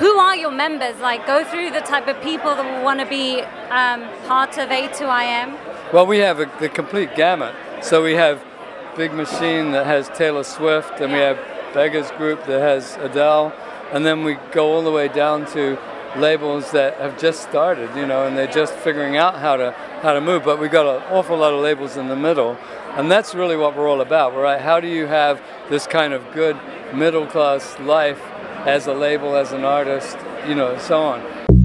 who are your members? Like, go through the type of people that will want to be part of A2IM. Well, we have the complete gamut. So we have Big Machine that has Taylor Swift, and we have Beggar's Group that has Adele, and then we go all the way down to labels that have just started, you know, and they're just figuring out how to move. But we've got an awful lot of labels in the middle, and that's really what we're all about, right? How do you have this kind of good middle-class life as a label, as an artist, you know, so on.